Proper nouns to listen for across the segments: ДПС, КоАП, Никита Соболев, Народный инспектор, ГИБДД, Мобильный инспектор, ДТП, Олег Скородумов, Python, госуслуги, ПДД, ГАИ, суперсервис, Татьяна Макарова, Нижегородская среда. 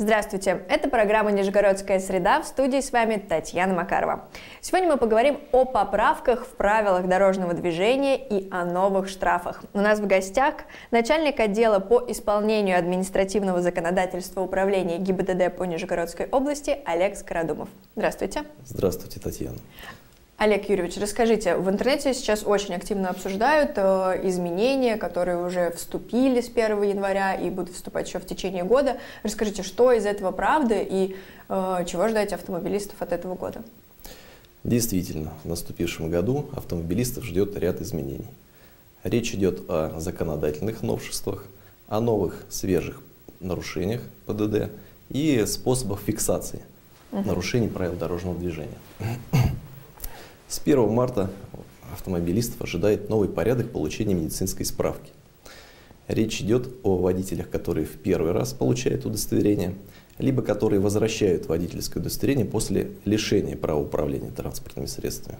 Здравствуйте, это программа «Нижегородская среда», в студии с вами Татьяна Макарова. Сегодня мы поговорим о поправках в правилах дорожного движения и о новых штрафах. У нас в гостях начальник отдела по исполнению административного законодательства управления ГИБДД по Нижегородской области Олег Скородумов. Здравствуйте. Здравствуйте, Татьяна. Олег Юрьевич, расскажите, в интернете сейчас очень активно обсуждают изменения, которые уже вступили с 1 января и будут вступать еще в течение года. Расскажите, что из этого правда и чего ждать автомобилистов от этого года? Действительно, в наступившем году автомобилистов ждет ряд изменений. Речь идет о законодательных новшествах, о новых свежих нарушениях ПДД и способах фиксации нарушений правил дорожного движения. С 1 марта автомобилистов ожидает новый порядок получения медицинской справки. Речь идет о водителях, которые в первый раз получают удостоверение, либо которые возвращают водительское удостоверение после лишения права управления транспортными средствами.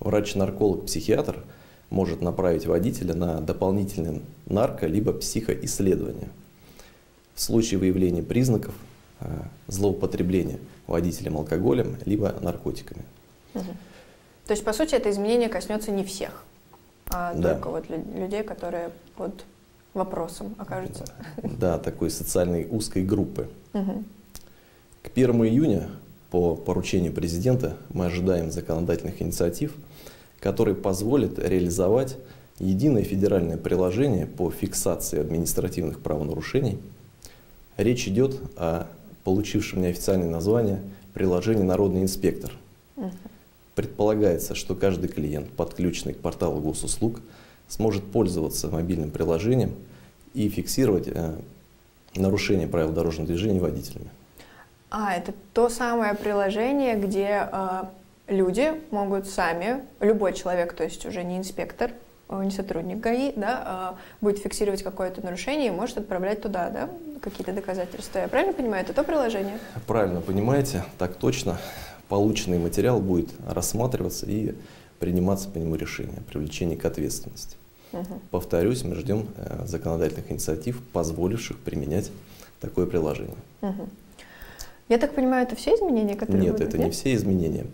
Врач-нарколог-психиатр может направить водителя на дополнительное нарко- либо психоисследование. В случае выявления признаков злоупотребления водителем алкоголем либо наркотиками. То есть, по сути, это изменение коснется не всех, а только вот людей, которые под вопросом окажутся. Да, такой социальной узкой группы. К 1 июня по поручению президента мы ожидаем законодательных инициатив, которые позволят реализовать единое федеральное приложение по фиксации административных правонарушений. Речь идет о получившем неофициальное название приложения «Народный инспектор». Предполагается, что каждый клиент, подключенный к порталу госуслуг, сможет пользоваться мобильным приложением и фиксировать нарушение правил дорожного движения водителями. А, это то самое приложение, где люди могут сами, любой человек, то есть уже не инспектор, не сотрудник ГАИ, да, будет фиксировать какое-то нарушение и может отправлять туда, да, какие-то доказательства. Я правильно понимаю, это то приложение? Правильно понимаете, так точно. Полученный материал будет рассматриваться и приниматься по нему решение о привлечении к ответственности. Повторюсь, мы ждем законодательных инициатив, позволивших применять такое приложение. Я так понимаю, это все изменения, которые будут? Нет, это не все изменения.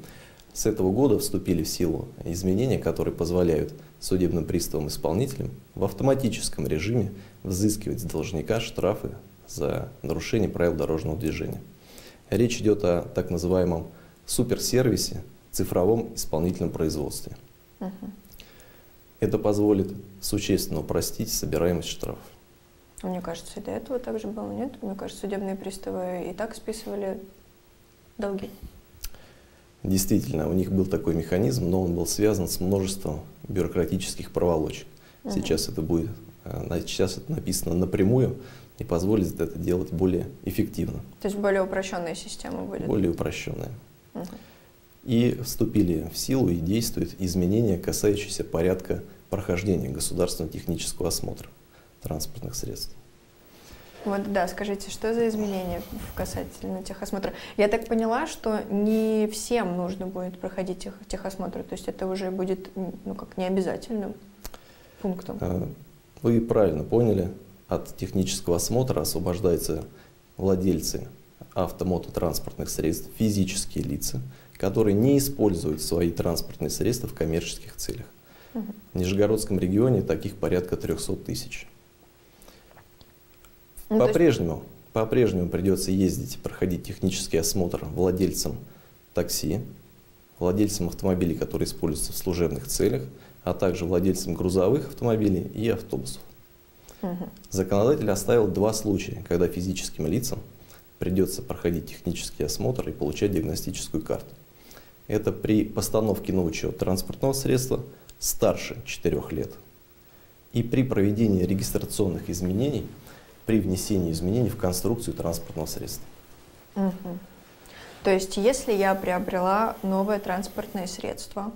С этого года вступили в силу изменения, которые позволяют судебным приставам-исполнителям в автоматическом режиме взыскивать с должника штрафы за нарушение правил дорожного движения. Речь идет о так называемом суперсервисе, цифровом исполнительном производстве. Это позволит существенно упростить собираемость штрафов. Мне кажется, и до этого также было, нет? Мне кажется, судебные приставы и так списывали долги. Действительно, у них был такой механизм, но он был связан с множеством бюрократических проволочек. Сейчас это написано напрямую и позволит это делать более эффективно. То есть более упрощенная система будет? Более упрощенная. И вступили в силу и действуют изменения, касающиеся порядка прохождения государственного технического осмотра транспортных средств. Вот, да, скажите, что за изменения касательно техосмотра? Я так поняла, что не всем нужно будет проходить техосмотр, то есть это уже будет, ну, как необязательным пунктом. Вы правильно поняли, от технического осмотра освобождаются владельцы автомототранспортных средств, физические лица, которые не используют свои транспортные средства в коммерческих целях. В Нижегородском регионе таких порядка 300 тысяч. Ну, по-прежнему придется ездить, проходить технический осмотр владельцам такси, владельцам автомобилей, которые используются в служебных целях, а также владельцам грузовых автомобилей и автобусов. Законодатель оставил два случая, когда физическим лицам придется проходить технический осмотр и получать диагностическую карту. Это при постановке на учет транспортного средства старше 4 лет и при проведении регистрационных изменений, при внесении изменений в конструкцию транспортного средства. То есть, если я приобрела новое транспортное средство,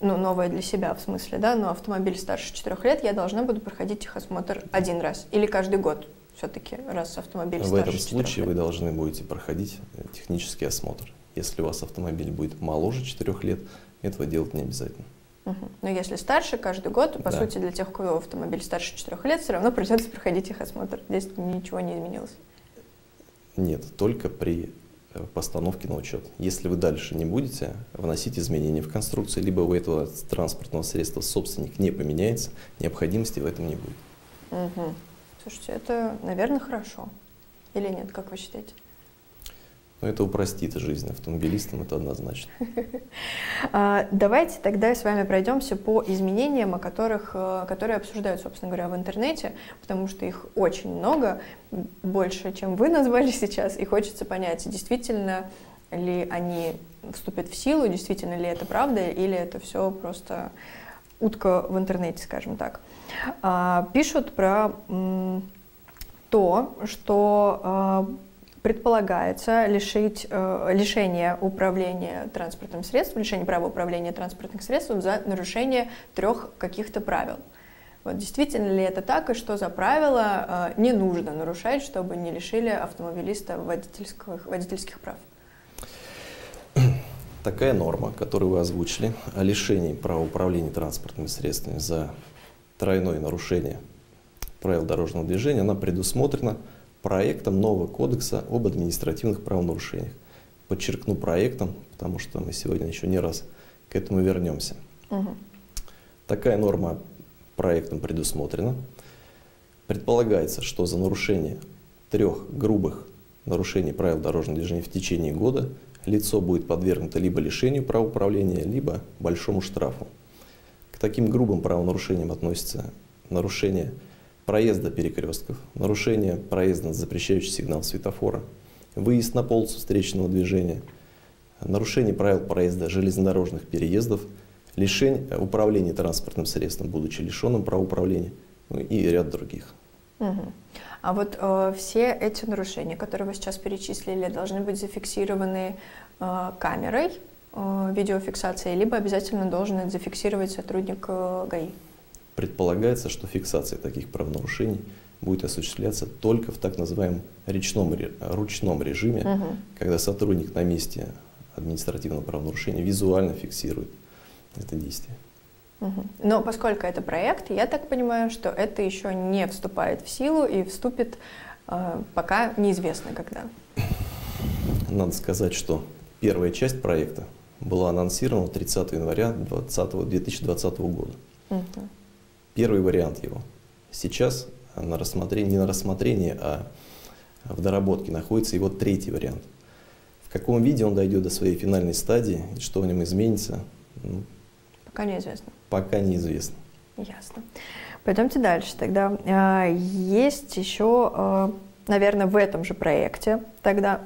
ну, новое для себя, в смысле, да, но автомобиль старше 4 лет, я должна буду проходить техосмотр один раз или каждый год все-таки, раз автомобиль старше 4 лет? В этом случае вы должны будете проходить технический осмотр. Если у вас автомобиль будет моложе 4 лет, этого делать не обязательно. Угу. Но если старше, каждый год, по сути, для тех, у кого автомобиль старше 4 лет, все равно придется проходить техосмотр. Здесь ничего не изменилось? Нет, только при постановке на учет. Если вы дальше не будете вносить изменения в конструкцию, либо у этого транспортного средства собственник не поменяется, необходимости в этом не будет. Угу. Слушайте, это, наверное, хорошо. Или нет, как вы считаете? Ну, это упростит жизнь автомобилистам, это однозначно. Давайте тогда с вами пройдемся по изменениям, которые обсуждают, собственно говоря, в интернете, потому что их очень много, больше, чем вы назвали сейчас, и хочется понять, действительно ли они вступят в силу, действительно ли это правда, или это все просто утка в интернете, скажем так. Пишут про то, что предполагается лишение управления транспортным средством, лишение права управления транспортных средств за нарушение 3 каких-то правил. Вот действительно ли это так, и что за правила не нужно нарушать, чтобы не лишили автомобилиста водительских прав? Такая норма, которую вы озвучили, о лишении права управления транспортными средствами за тройное нарушение правил дорожного движения, она предусмотрена проектом нового кодекса об административных правонарушениях. Подчеркну проектом, потому что мы сегодня еще не раз к этому вернемся. Угу. Такая норма проектом предусмотрена. Предполагается, что за нарушение 3 грубых нарушений правил дорожного движения в течение года лицо будет подвергнуто либо лишению права управления, либо большому штрафу. К таким грубым правонарушениям относятся нарушение проезда перекрестков, нарушение проезда на запрещающий сигнал светофора, выезд на полосу встречного движения, нарушение правил проезда железнодорожных переездов, лишение управления транспортным средством, будучи лишенным права управления, ну и ряд других. Угу. А вот все эти нарушения, которые вы сейчас перечислили, должны быть зафиксированы камерой видеофиксации, либо обязательно должен зафиксировать сотрудник ГАИ? Предполагается, что фиксация таких правонарушений будет осуществляться только в так называемом ручном режиме, угу. когда сотрудник на месте административного правонарушения визуально фиксирует это действие. Угу. Но поскольку это проект, я так понимаю, что это еще не вступает в силу и вступит пока неизвестно когда. Надо сказать, что первая часть проекта была анонсирована 30 января 2020 года. Угу. Первый вариант его сейчас на рассмотрении, не на рассмотрении, а в доработке находится его 3-й вариант. В каком виде он дойдет до своей финальной стадии и что в нем изменится, пока неизвестно. Пока неизвестно. Ясно. Пойдемте дальше тогда. Есть еще, наверное, в этом же проекте тогда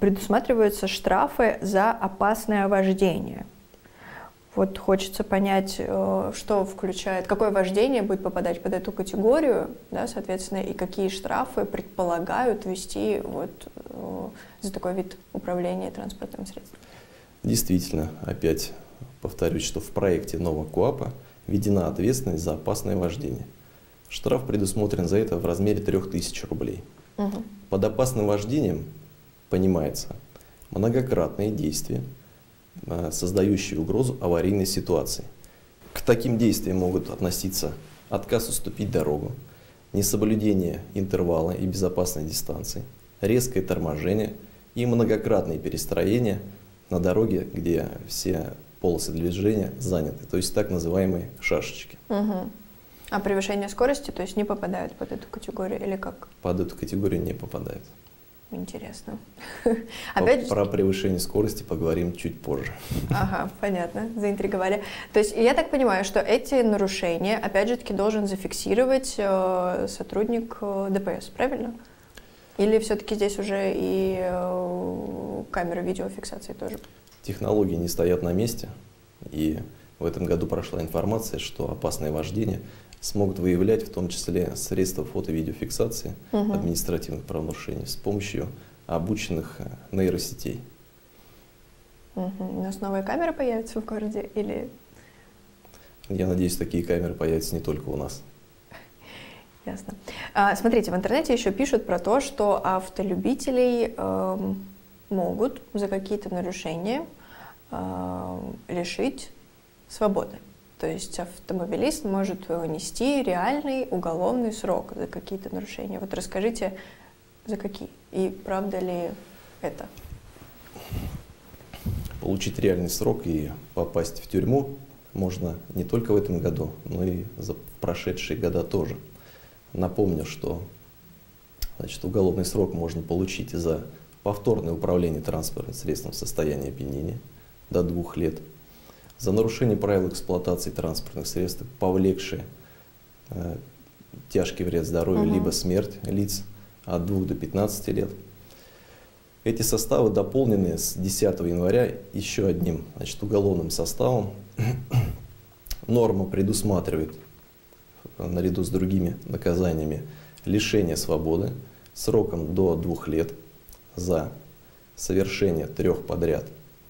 предусматриваются штрафы за опасное вождение. Вот хочется понять, что включает, какое вождение будет попадать под эту категорию, да, соответственно, и какие штрафы предполагают ввести вот за такой вид управления транспортным средством. Действительно, опять повторюсь, что в проекте нового КоАПа введена ответственность за опасное вождение. Штраф предусмотрен за это в размере 3000 рублей. Угу. Под опасным вождением понимается многократные действия, создающие угрозу аварийной ситуации. К таким действиям могут относиться отказ уступить дорогу, несоблюдение интервала и безопасной дистанции, резкое торможение и многократные перестроения на дороге, где все полосы движения заняты, то есть так называемые шашечки. Угу. А превышение скорости, то есть не попадают под эту категорию или как? Под эту категорию не попадают. Интересно. Опять про превышение скорости поговорим чуть позже. Ага, понятно, заинтриговали. То есть я так понимаю, что эти нарушения, опять же таки, должен зафиксировать сотрудник ДПС, правильно? Или все-таки здесь уже и камеры видеофиксации тоже? Технологии не стоят на месте, и в этом году прошла информация, что опасное вождение смогут выявлять в том числе средства фото-видеофиксации угу. административных правонарушений с помощью обученных нейросетей. Угу. У нас новые камеры появятся в городе или? Я надеюсь, такие камеры появятся не только у нас. Ясно. Смотрите, в интернете еще пишут про то, что автолюбителей могут за какие-то нарушения лишить свободы. То есть автомобилист может нести реальный уголовный срок за какие-то нарушения. Вот расскажите, за какие? И правда ли это? Получить реальный срок и попасть в тюрьму можно не только в этом году, но и за прошедшие года тоже. Напомню, что, значит, уголовный срок можно получить за повторное управление транспортным средством в состоянии опьянения до 2 лет. За нарушение правил эксплуатации транспортных средств, повлекшие тяжкий вред здоровью, либо смерть лиц, от 2 до 15 лет. Эти составы дополнены с 10 января еще одним, значит, уголовным составом. Норма предусматривает, наряду с другими наказаниями, лишение свободы сроком до 2 лет за совершение 3 подряд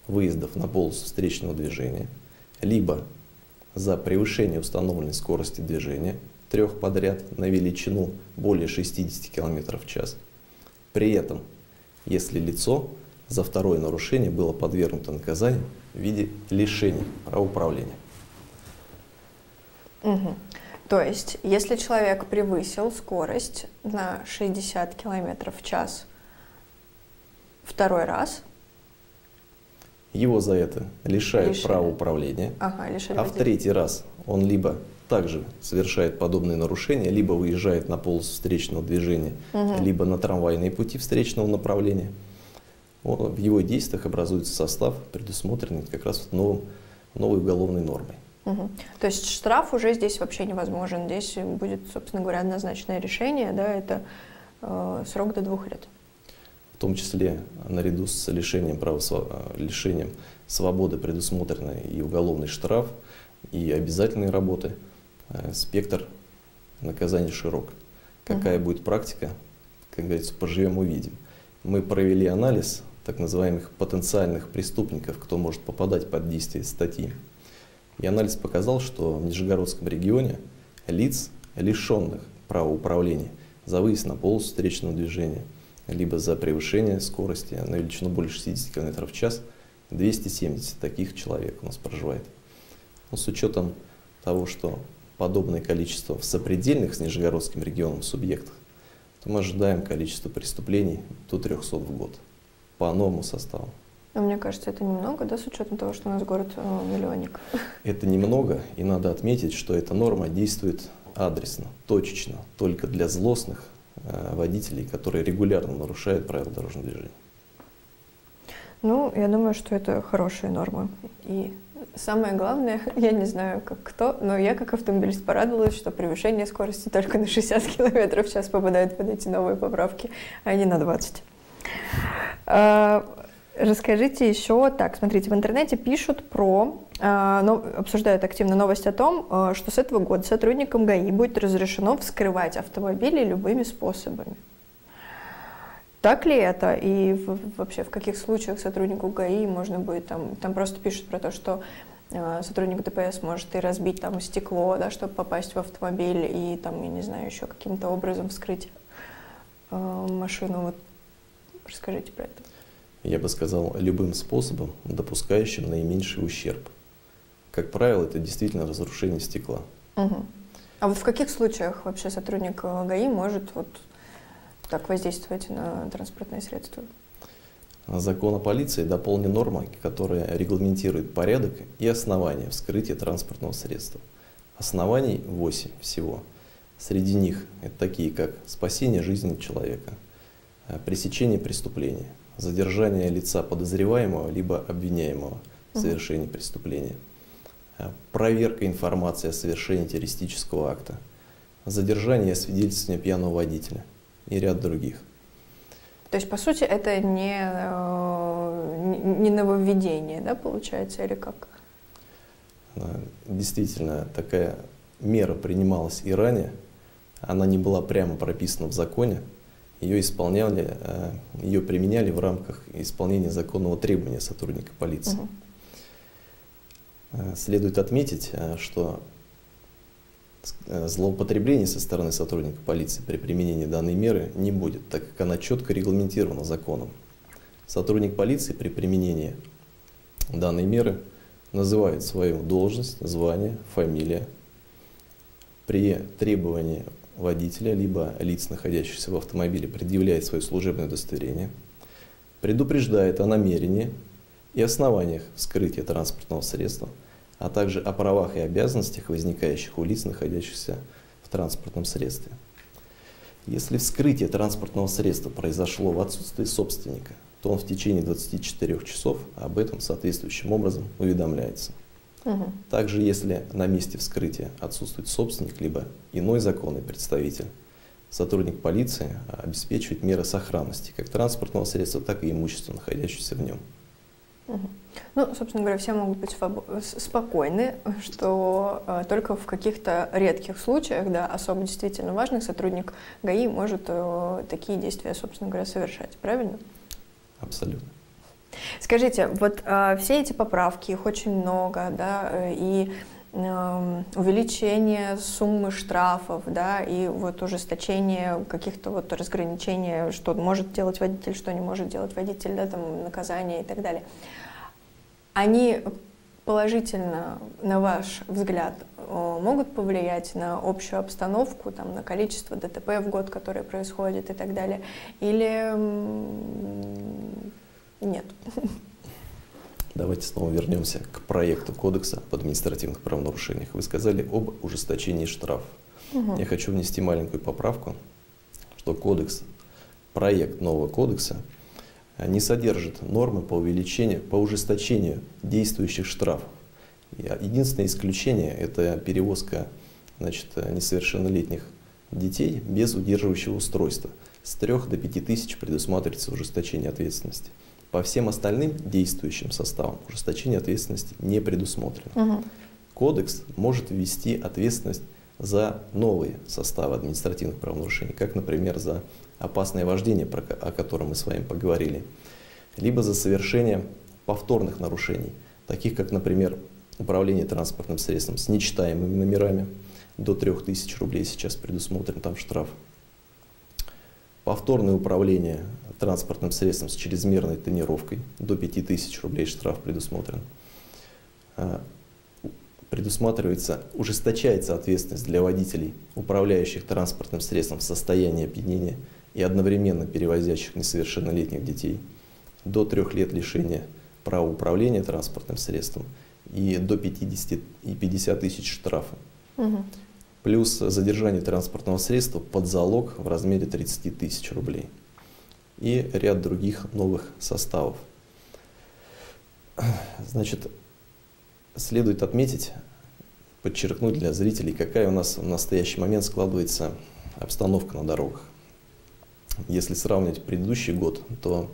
выездов на полосу встречного движения, либо за превышение установленной скорости движения 3 подряд на величину более 60 км в час. При этом, если лицо за второе нарушение было подвергнуто наказанию в виде лишения права управления. Угу. То есть, если человек превысил скорость на 60 км в час 2-й раз, его за это лишают права управления, а в 3-й раз он либо также совершает подобные нарушения, либо выезжает на полосу встречного движения, либо на трамвайные пути встречного направления. В его действиях образуется состав, предусмотренный как раз новой уголовной нормой. То есть штраф уже здесь вообще невозможен. Здесь будет, собственно говоря, однозначное решение, да, это срок до 2 лет. В том числе, наряду с лишением свободы предусмотрены и уголовный штраф, и обязательные работы. Спектр наказаний широк. Какая будет практика, как говорится, поживем увидим. Мы провели анализ так называемых потенциальных преступников, кто может попадать под действие статьи. И анализ показал, что в Нижегородском регионе лиц, лишенных права управления за выезд на полосу встречного движения, либо за превышение скорости на величину более 60 км в час, 270 таких человек у нас проживает. Но с учетом того, что подобное количество в сопредельных с Нижегородским регионом субъектах, то мы ожидаем количество преступлений до 300 в год по новому составу. Но мне кажется, это немного, да, с учетом того, что у нас город миллионник. Это немного, и надо отметить, что эта норма действует адресно, точечно, только для злостных водителей, которые регулярно нарушают правила дорожного движения. Ну, я думаю, что это хорошие нормы. И самое главное, я не знаю, как кто, но я как автомобилист порадовалась, что превышение скорости только на 60 км в час попадает под эти новые поправки, а не на 20. Расскажите еще, так, смотрите, в интернете пишут про, обсуждают активно новость о том, что с этого года сотрудникам ГАИ будет разрешено вскрывать автомобили любыми способами. Так ли это? И вообще в каких случаях сотруднику ГАИ можно будет, там просто пишут про то, что сотрудник ДПС может и разбить там стекло, да, чтобы попасть в автомобиль, и там, я не знаю, еще каким-то образом вскрыть машину. Вот расскажите про это. Я бы сказал, любым способом, допускающим наименьший ущерб. Как правило, это действительно разрушение стекла. Угу. А вот в каких случаях вообще сотрудник ГАИ может вот так воздействовать на транспортное средство? Закон о полиции дополнен нормой, которая регламентирует порядок и основания вскрытия транспортного средства. Оснований 8 всего. Среди них это такие, как спасение жизни человека, пресечение преступления, задержание лица подозреваемого либо обвиняемого в совершении преступления, проверка информации о совершении террористического акта, задержание и освидетельствование пьяного водителя и ряд других. То есть, по сути, это не нововведение, да, получается, или как? Действительно, такая мера принималась и ранее, она не была прямо прописана в законе, ее применяли в рамках исполнения законного требования сотрудника полиции. Следует отметить, что злоупотреблений со стороны сотрудника полиции при применении данной меры не будет, так как она четко регламентирована законом. Сотрудник полиции при применении данной меры называют свою должность, звание, фамилия. При требовании водителя, либо лиц, находящихся в автомобиле, предъявляет свое служебное удостоверение, предупреждает о намерении и основаниях вскрытия транспортного средства, а также о правах и обязанностях, возникающих у лиц, находящихся в транспортном средстве. Если вскрытие транспортного средства произошло в отсутствии собственника, то он в течение 24 часов об этом соответствующим образом уведомляется. Угу. Также, если на месте вскрытия отсутствует собственник, либо иной законный представитель, сотрудник полиции обеспечивает меры сохранности как транспортного средства, так и имущества, находящегося в нем. Угу. Ну, собственно говоря, все могут быть спокойны, что только в каких-то редких случаях, да, особо действительно важных, сотрудник ГАИ может такие действия, собственно говоря, совершать, правильно? Абсолютно. Скажите, вот все эти поправки, их очень много, да, и увеличение суммы штрафов, да, и вот ужесточение каких-то вот разграничений, что может делать водитель, что не может делать водитель, да, там, наказание и так далее. Они положительно, на ваш взгляд, могут повлиять на общую обстановку, там, на количество ДТП в год, которые происходят и так далее, или нет? Давайте снова вернемся к проекту Кодекса об административных правонарушениях. Вы сказали об ужесточении штрафов. Угу. Я хочу внести маленькую поправку, что кодекс, проект нового кодекса не содержит нормы по ужесточению действующих штрафов. Единственное исключение – это перевозка, значит, несовершеннолетних детей без удерживающего устройства. С 3 до 5 тысяч предусматривается ужесточение ответственности. По всем остальным действующим составам ужесточение ответственности не предусмотрено. Угу. Кодекс может ввести ответственность за новые составы административных правонарушений, как, например, за опасное вождение, о котором мы с вами поговорили, либо за совершение повторных нарушений, таких как, например, управление транспортным средством с нечитаемыми номерами, до 3000 рублей сейчас предусмотрен там штраф. Повторное управление транспортным средством с чрезмерной тонировкой, до 5000 рублей штраф предусмотрен. Предусматривается, ужесточается ответственность для водителей, управляющих транспортным средством в состоянии опьянения и одновременно перевозящих несовершеннолетних детей, до 3 лет лишения права управления транспортным средством и до 50 тысяч штрафа. Угу. Плюс задержание транспортного средства под залог в размере 30 тысяч рублей и ряд других новых составов. Значит, следует отметить, подчеркнуть для зрителей, какая у нас в настоящий момент складывается обстановка на дорогах. Если сравнивать предыдущий год, то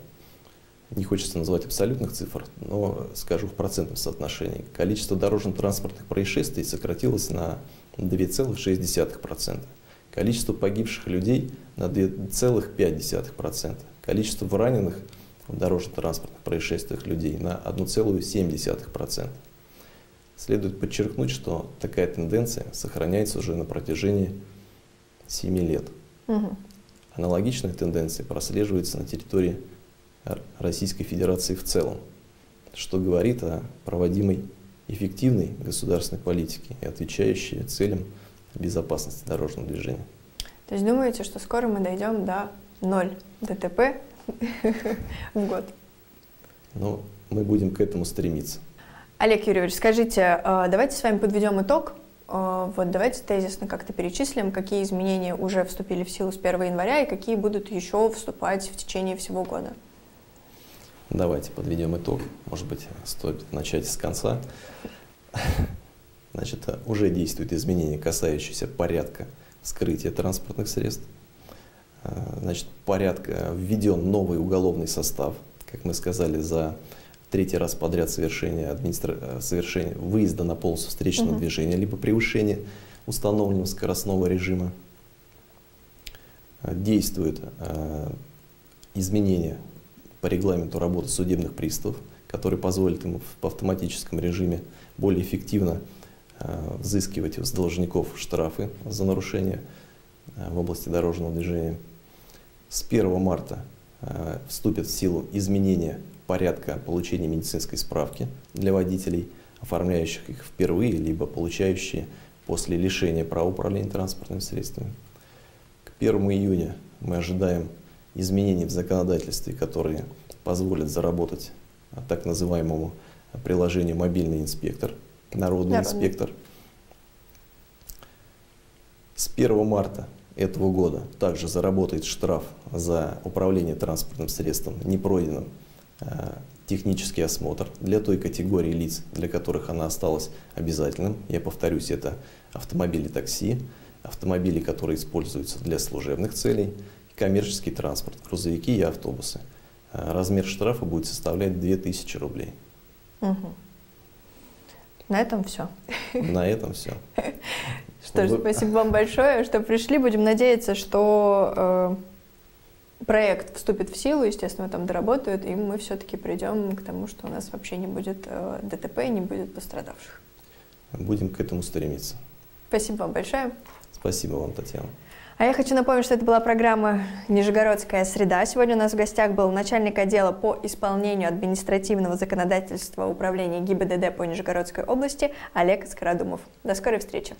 не хочется называть абсолютных цифр, но скажу в процентном соотношении. Количество дорожно-транспортных происшествий сократилось на 2,6%. Количество погибших людей на 2,5%. Количество раненых в дорожно-транспортных происшествиях людей на 1,7%. Следует подчеркнуть, что такая тенденция сохраняется уже на протяжении 7 лет. Угу. Аналогичные тенденции прослеживаются на территории Российской Федерации в целом, что говорит о проводимой эффективной государственной политике, отвечающей целям безопасности дорожного движения. То есть думаете, что скоро мы дойдем до 0 ДТП в год? Ну, мы будем к этому стремиться. Олег Юрьевич, скажите, давайте с вами подведем итог. Вот давайте тезисно как-то перечислим, какие изменения уже вступили в силу с 1 января и какие будут еще вступать в течение всего года. Давайте подведем итог. Может быть, стоит начать с конца. Значит, уже действуют изменения, касающиеся порядка вскрытия транспортных средств. Значит, порядка введен новый уголовный состав, как мы сказали, за третий раз подряд совершение выезда на полосу встречного движения, либо превышение установленного скоростного режима. Действуют изменения по регламенту работы судебных приставов, который позволит им в автоматическом режиме более эффективно взыскивать с должников штрафы за нарушения в области дорожного движения. С 1 марта вступят в силу изменения порядка получения медицинской справки для водителей оформляющих их впервые, либо получающие после лишения права управления транспортными средствами. К 1 июня мы ожидаем изменений в законодательстве, которые позволят заработать так называемому приложению «Мобильный инспектор», «Народный инспектор». С 1 марта этого года также заработает штраф за управление транспортным средством, не пройденным технический осмотр для той категории лиц, для которых она осталась обязательным. Я повторюсь, это автомобили такси, автомобили, которые используются для служебных целей, коммерческий транспорт, грузовики и автобусы. Размер штрафа будет составлять 2000 рублей. Угу. На этом все. На этом все. Что ж, спасибо вам большое, что пришли. Будем надеяться, что проект вступит в силу, естественно, там доработают, и мы все-таки придем к тому, что у нас вообще не будет ДТП, не будет пострадавших. Будем к этому стремиться. Спасибо вам большое. Спасибо вам, Татьяна. А я хочу напомнить, что это была программа «Нижегородская среда». Сегодня у нас в гостях был начальник отдела по исполнению административного законодательства управления ГИБДД по Нижегородской области Олег Скородумов. До скорой встречи.